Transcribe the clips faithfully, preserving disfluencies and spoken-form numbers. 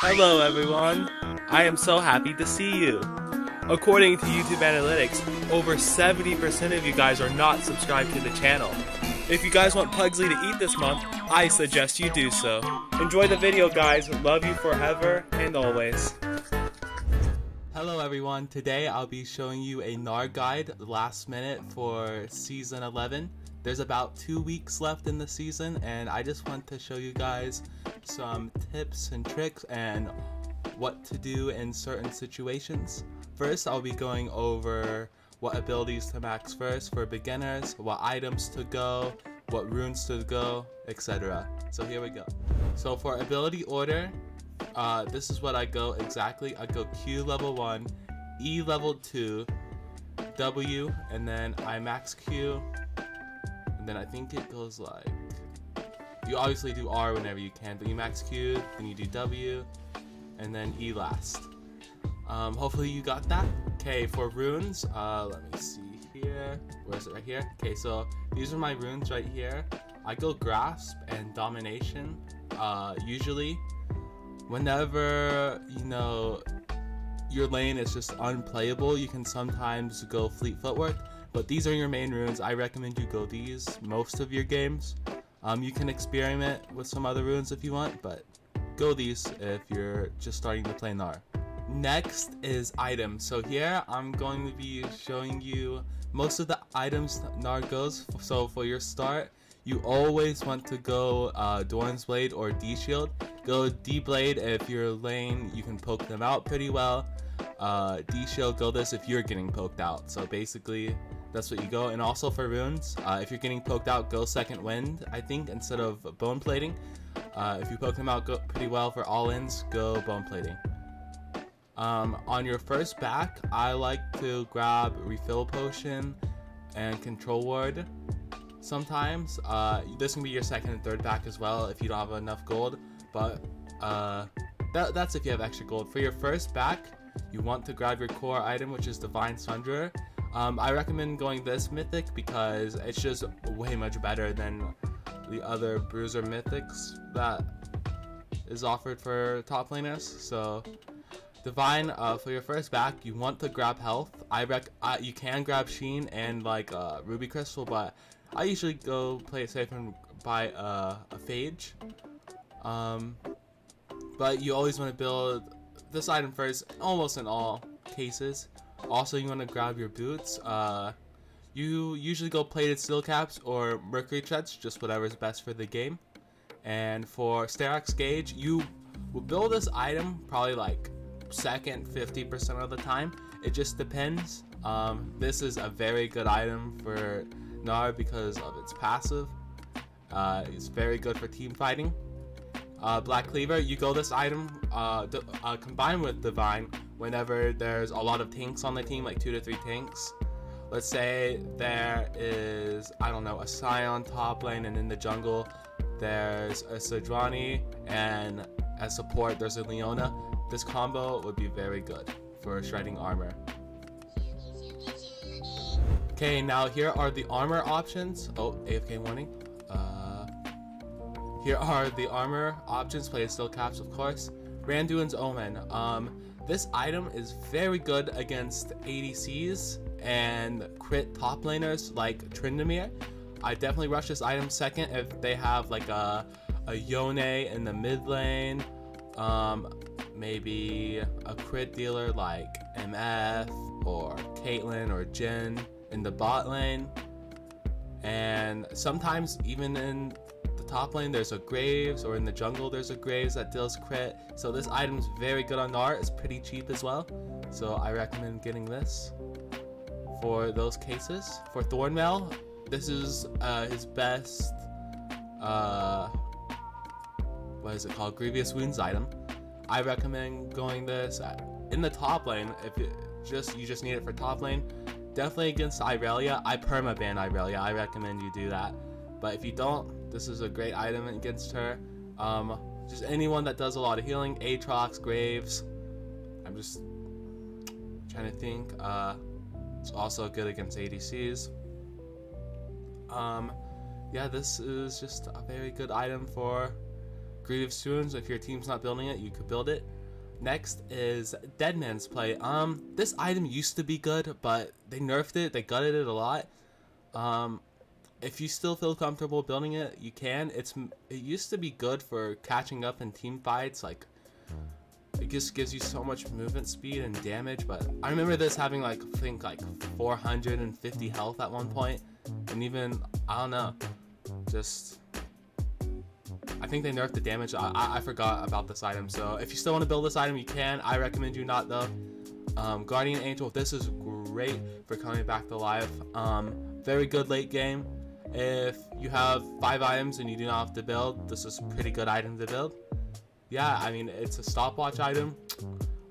Hello everyone! I am so happy to see you! According to YouTube Analytics, over seventy percent of you guys are not subscribed to the channel. If you guys want Pugsley to eat this month, I suggest you do so. Enjoy the video guys, love you forever and always. Hello everyone, today I'll be showing you a Gnar guide last minute for season eleven. There's about two weeks left in the season and I just want to show you guys some tips and tricks and what to do in certain situations. First, I'll be going over what abilities to max first for beginners, what items to go, what runes to go, et cetera. So here we go. So for ability order, uh, this is what I go exactly. I go Q level one, E level two, W, and then I max Q. Then I think it goes like, you obviously do R whenever you can, but you max Q, then you do W, and then E last. Um, hopefully you got that. Okay, for runes, uh, let me see here, where is it, right here? Okay, so these are my runes right here. I go Grasp and Domination, uh, usually. Whenever, you know, your lane is just unplayable, you can sometimes go Fleet Footwork. But these are your main runes. I recommend you go these most of your games. Um, you can experiment with some other runes if you want, but go these if you're just starting to play Gnar. Next is items. So here I'm going to be showing you most of the items Gnar goes. So for your start, you always want to go uh, Dorne's Blade or D-Shield. Go D-Blade if your lane, you can poke them out pretty well. Uh, D-Shield, go this if you're getting poked out. So basically, that's what you go. And also for runes, uh, if you're getting poked out, go Second Wind, I think, instead of Bone Plating. Uh, if you poke them out go pretty well for all ins, go Bone Plating. Um, on your first back, I like to grab Refill Potion and Control Ward sometimes. Uh, this can be your second and third back as well if you don't have enough gold. But uh, that, that's if you have extra gold. For your first back, you want to grab your core item, which is Divine Sunderer. Um, I recommend going this mythic because it's just way much better than the other bruiser mythics that is offered for top laners. So Divine, uh, for your first back, you want to grab health. I rec uh, you can grab Sheen and like uh, Ruby Crystal, but I usually go play it safe and buy uh, a Phage. Um, but you always want to build this item first, almost in all cases. Also, you want to grab your boots. Uh, you usually go plated steel caps or mercury treads, just whatever is best for the game. And for Sterox Gage, you will build this item probably like second fifty percent of the time. It just depends. Um, this is a very good item for Gnar because of its passive. Uh, it's very good for team fighting. Uh, Black Cleaver, you go this item uh, uh, combined with Divine whenever there's a lot of tanks on the team, like two to three tanks. Let's say there is, I don't know, a Sion top lane, and in the jungle there's a Sejwani, and as support there's a Leona. This combo would be very good for shredding armor. Okay, now here are the armor options. Oh, A F K warning. Uh, here are the armor options, plated steel caps of course. Randuin's Omen. Um, This item is very good against A D Cs and crit top laners like Tryndamere. I definitely rush this item second if they have like a, a Yone in the mid lane, um, maybe a crit dealer like M F or Caitlyn or Jhin in the bot lane. And sometimes even in top lane there's a Graves, or in the jungle there's a Graves that deals crit. So this item's very good on Gnar. It's pretty cheap as well, so I recommend getting this for those cases. For Thornmail, this is uh, his best uh, what is it called, Grievous Wounds item. I recommend going this in the top lane if it just you just need it for top lane. Definitely against Irelia. I permaban Irelia. I recommend you do that, but if you don't, this is a great item against her. Um, just anyone that does a lot of healing. Aatrox, Graves. I'm just trying to think. Uh, it's also good against A D Cs. Um, yeah, this is just a very good item for Graves soon, so if your team's not building it, you could build it. Next is Dead Man's Plate. Um, this item used to be good, but they nerfed it, they gutted it a lot. Um, if you still feel comfortable building it, you can. It's It used to be good for catching up in team fights, like it just gives you so much movement speed and damage, but I remember this having like, I think like four hundred fifty health at one point, and even, I don't know, just, I think they nerfed the damage. I, I, I forgot about this item, so if you still want to build this item, you can. I recommend you not though. Um, Guardian Angel, this is great for coming back to life. Um, very good late game. If you have five items and you do not have to build, this is a pretty good item to build. Yeah, I mean, it's a stopwatch item.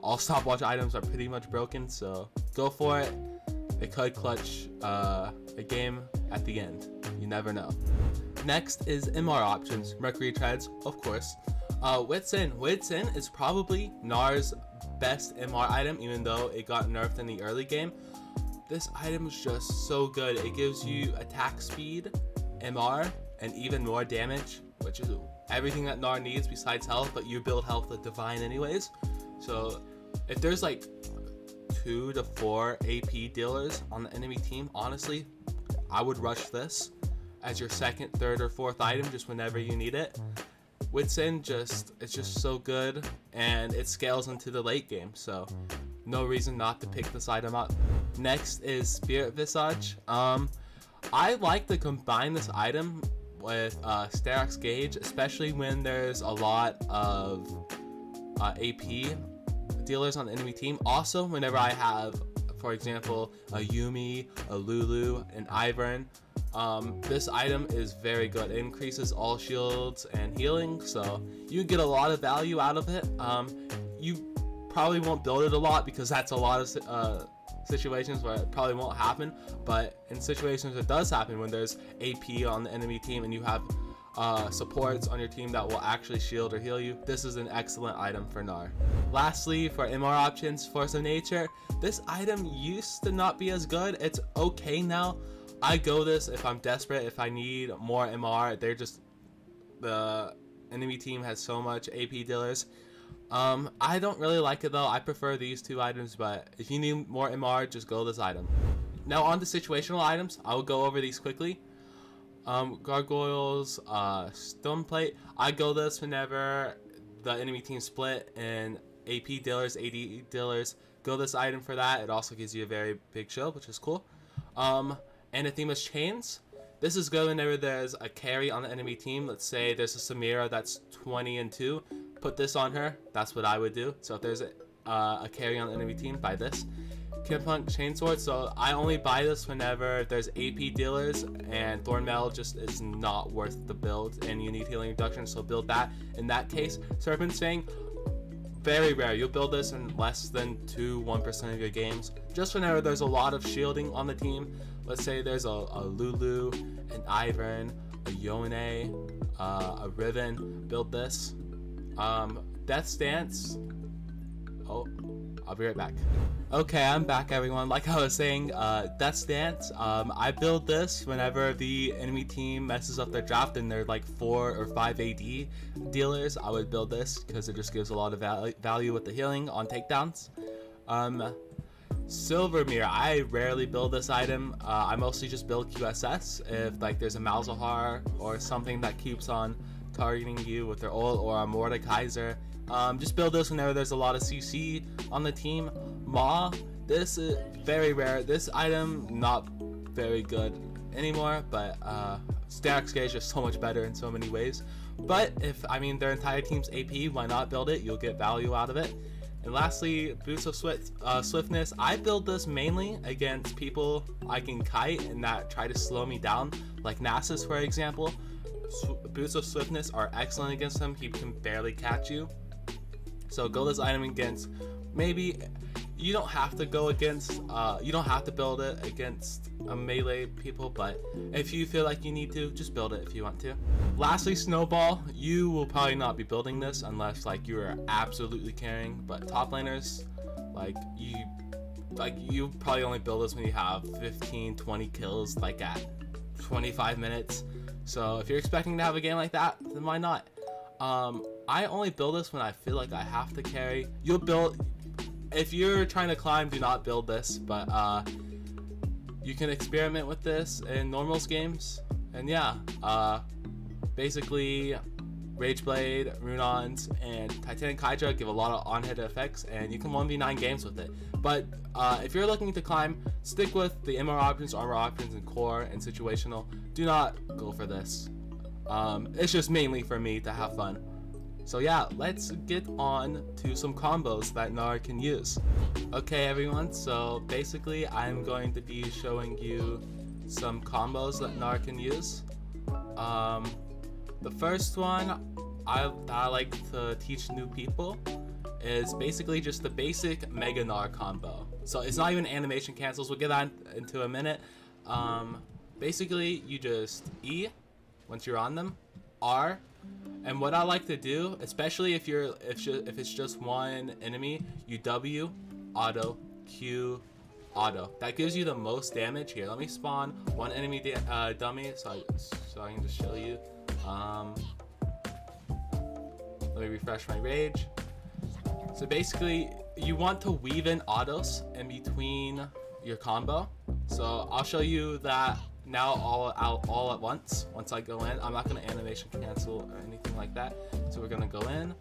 All stopwatch items are pretty much broken, so go for it. It could clutch uh, a game at the end. You never know. Next is M R options. Mercury Treads, of course. Uh, Wit's End. Wit's End is probably Gnar's best M R item, even though it got nerfed in the early game. This item is just so good. It gives you attack speed, M R, and even more damage, which is everything that Gnar needs besides health, but you build health with Divine anyways. So if there's like two to four A P dealers on the enemy team, honestly, I would rush this as your second, third, or fourth item just whenever you need it. Wit's End just, it's just so good, and it scales into the late game, so no reason not to pick this item up. Next is Spirit Visage. Um, I like to combine this item with uh, Sterox Gage, especially when there's a lot of uh, A P dealers on the enemy team. Also, whenever I have, for example, a Yumi, a Lulu, an Ivern, um, this item is very good. It increases all shields and healing, so you get a lot of value out of it. Um, you probably won't build it a lot because that's a lot of uh, situations where it probably won't happen, but in situations it does happen, when there's A P on the enemy team and you have uh, supports on your team that will actually shield or heal you, this is an excellent item for Gnar. Lastly, for M R options, Force of Nature. This item used to not be as good. It's okay now. I go this if I'm desperate, if I need more M R. They're just, the enemy team has so much A P dealers. Um, I don't really like it though. I prefer these two items, but if you need more M R, just go this item. Now on to situational items. I will go over these quickly. Um, Gargoyles uh, Stoneplate. I go this whenever the enemy team split and A P dealers, A D dealers. Go this item for that. It also gives you a very big shield, which is cool. Um, and Thema's Chains. This is good whenever there's a carry on the enemy team. Let's say there's a Samira that's twenty and two. Put this on her. That's what I would do. So if there's a, uh, a carry on the enemy team, buy this. Kipunk Chainsword. So I only buy this whenever there's A P dealers and Thornmail just is not worth the build and you need healing reduction, so build that. In that case, Serpent's Fang, very rare. You'll build this in less than two, one percent of your games. Just whenever there's a lot of shielding on the team. Let's say there's a, a Lulu, an Ivern, a Yone, uh, a Riven. Build this. Um, Death's Dance. Oh, I'll be right back. Okay, I'm back, everyone. Like I was saying, uh, Death's Dance. Um, I build this whenever the enemy team messes up their draft and they're like four or five A D dealers. I would build this because it just gives a lot of val value with the healing on takedowns. Um, Silvermere. I rarely build this item. Uh, I mostly just build Q S S if like there's a Malzahar or something that keeps on targeting you with their ult, or a Mordekaiser. Um, just build this whenever there's a lot of C C on the team. Maw, this is very rare. This item, not very good anymore, but uh, Sterox Gage is so much better in so many ways. But if, I mean, their entire team's A P, why not build it? You'll get value out of it. And lastly, Boots of Swift, uh, Swiftness. I build this mainly against people I can kite and that try to slow me down, like Nasus, for example. Boots of Swiftness are excellent against him. He can barely catch you. So go this item against, maybe you don't have to go against, uh, you don't have to build it against a melee people, but if you feel like you need to, just build it if you want to. Lastly, Snowball. You will probably not be building this unless like you are absolutely carrying, but top laners, like you, like you probably only build this when you have fifteen, twenty kills, like at twenty-five minutes. So if you're expecting to have a game like that, then why not? Um, I only build this when I feel like I have to carry. You'll build, if you're trying to climb, do not build this, but uh, you can experiment with this in normals games. And yeah, uh, basically Rageblade, Runons, and Titanic Hydra give a lot of on-hit effects, and you can one v nine games with it. But uh, if you're looking to climb, stick with the M R options, armor options, and core and situational. Do not go for this. Um, it's just mainly for me to have fun. So yeah, let's get on to some combos that Gnar can use. Okay everyone, so basically I'm going to be showing you some combos that Gnar can use. Um, The first one I, I like to teach new people is basically just the basic Mega Gnar combo. So it's not even animation cancels, we'll get on into a minute. Um, basically, you just E, once you're on them, R, and what I like to do, especially if you're if, if it's just one enemy, you W, auto, Q, auto. That gives you the most damage. Here, let me spawn one enemy uh, dummy so I, so I can just show you. Um, let me refresh my rage. So basically, you want to weave in autos in between your combo. So I'll show you that now all out all at once. Once I go in, I'm not going to animation cancel or anything like that. So we're going to go in,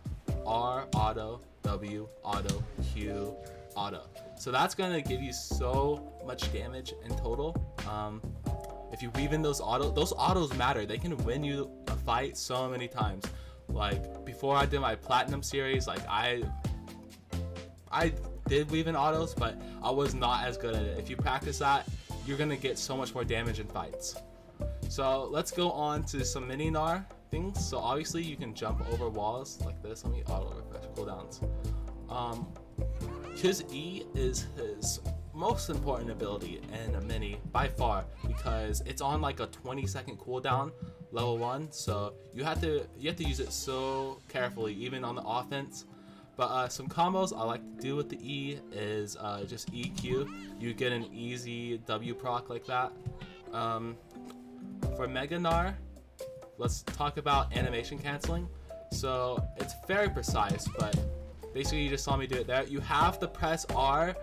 R, auto, W, auto, Q, auto. So that's going to give you so much damage in total. Um, If you weave in those autos, those autos matter. They can win you a fight so many times. Like before I did my platinum series, like I, I did weave in autos, but I was not as good at it. If you practice that, you're gonna get so much more damage in fights. So let's go on to some mini Gnar things. So obviously you can jump over walls like this. Let me auto refresh cooldowns. Um, his E is his most important ability in a mini by far, because it's on like a twenty second cooldown level one, so you have to you have to use it so carefully even on the offense. But uh, some combos I like to do with the E is uh, just E Q. You get an easy W proc like that. Um, for Mega Gnar, let's talk about animation canceling. So it's very precise, but basically you just saw me do it there. You have to press R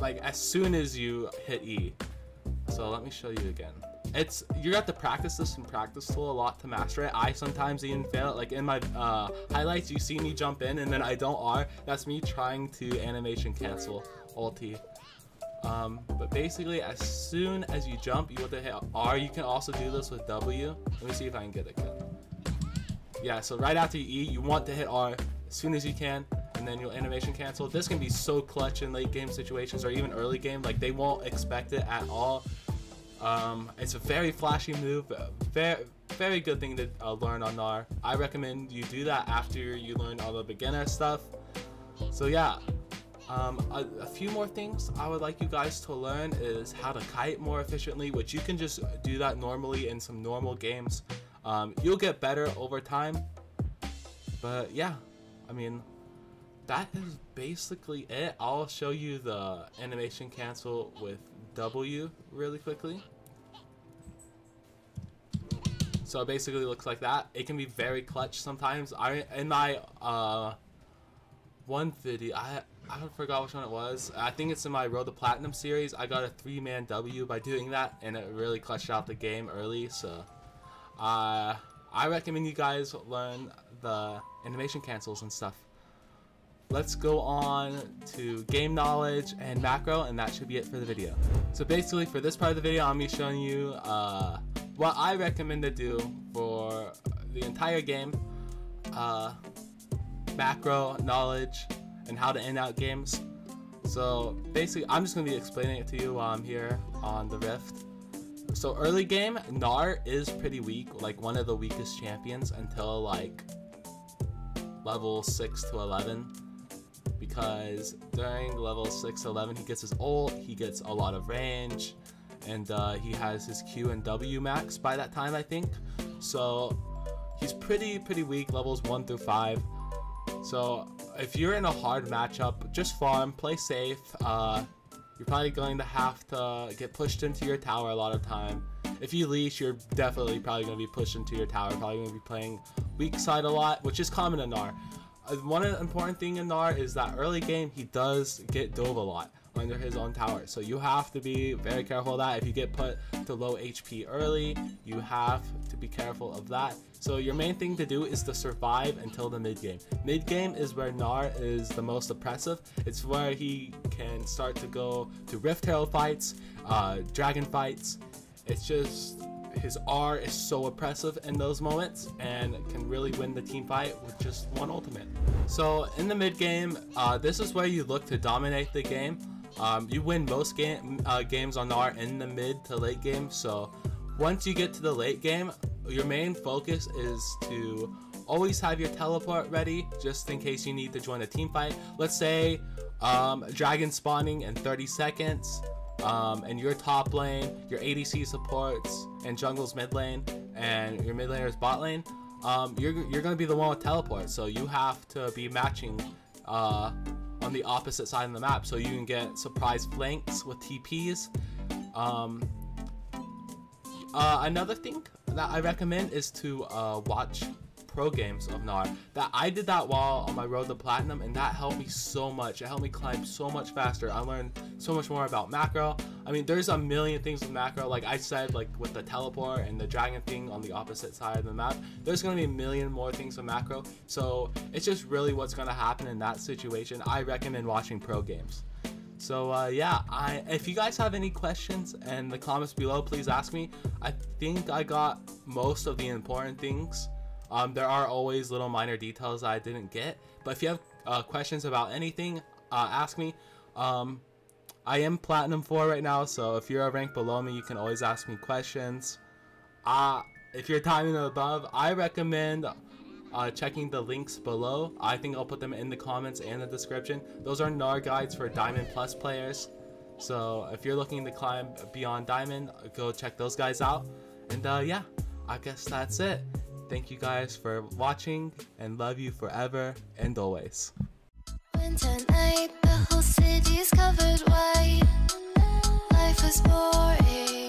like as soon as you hit E. So let me show you again. It's you have to practice this and practice tool a lot to master it. I sometimes even fail it. Like in my uh, highlights, you see me jump in and then I don't R. That's me trying to animation cancel ulti. Um, but basically, as soon as you jump, you have to hit R. You can also do this with W. Let me see if I can get it again. Yeah. So right after you E, you want to hit R as soon as you can. And then you'll animation cancel. This can be so clutch in late game situations or even early game. Like they won't expect it at all. Um, it's a very flashy move. Very, very good thing to uh, learn on Gnar. I recommend you do that after you learn all the beginner stuff. So yeah, um, a, a few more things I would like you guys to learn is how to kite more efficiently, which you can just do that normally in some normal games. Um, you'll get better over time. But yeah, I mean, that is basically it. I'll show you the animation cancel with W really quickly. So it basically looks like that. It can be very clutch sometimes. I in my uh, one video, I I forgot which one it was. I think it's in my Road to Platinum series. I got a three man W by doing that, and it really clutched out the game early. So uh, I recommend you guys learn the animation cancels and stuff. Let's go on to game knowledge and macro, and that should be it for the video. So basically for this part of the video, I'm going to be showing you uh, what I recommend to do for the entire game, uh, macro knowledge, and how to end out games. So basically I'm just going to be explaining it to you while I'm here on the Rift. So early game, Gnar is pretty weak, like one of the weakest champions until like level six to eleven. Because during level six to eleven, he gets his ult, he gets a lot of range, and uh, he has his Q and W max by that time, I think. So he's pretty, pretty weak, levels one through five. So if you're in a hard matchup, just farm, play safe. Uh, you're probably going to have to get pushed into your tower a lot of time. If you leash, you're definitely probably going to be pushed into your tower, probably going to be playing weak side a lot, which is common in Gnar. One important thing in Gnar is that early game, he does get dove a lot under his own tower, so you have to be very careful of that. If you get put to low H P early, you have to be careful of that. So your main thing to do is to survive until the mid game. Mid game is where Gnar is the most oppressive. It's where he can start to go to Rift Herald fights, uh, dragon fights. It's just his R is so oppressive in those moments and can really win the team fight with just one ultimate. So in the mid game, uh, this is where you look to dominate the game. Um, you win most game, uh, games on Gnar in the mid to late game, so once you get to the late game, your main focus is to always have your teleport ready just in case you need to join a team fight. Let's say um, dragon spawning in thirty seconds, um, and your top lane, your A D C supports, and jungle's mid lane, and your mid laner's bot lane. Um, you're, you're going to be the one with teleport, so you have to be matching uh, on the opposite side of the map, so you can get surprise flanks with T Ps. Um, uh, another thing that I recommend is to uh, watch pro games of Gnar. That I did that while on my road to platinum, and that helped me so much. It helped me climb so much faster. I learned so much more about macro. I mean, there's a million things with macro, like I said, like with the teleport and the dragon thing on the opposite side of the map. There's gonna be a million more things with macro, so it's just really what's gonna happen in that situation. I recommend watching pro games. So uh, yeah, I, if you guys have any questions in the comments below, please ask me. I think I got most of the important things. Um, there are always little minor details that I didn't get, but if you have uh, questions about anything, uh, ask me. Um, I am Platinum four right now, so if you're a rank below me, you can always ask me questions. Uh, if you're timing above, I recommend uh, checking the links below. I think I'll put them in the comments and the description. Those are Gnar guides for Diamond Plus players, so if you're looking to climb beyond Diamond, go check those guys out. And uh, yeah, I guess that's it. Thank you guys for watching, and love you forever and always. Winter night, the whole city's covered white. Life is boring.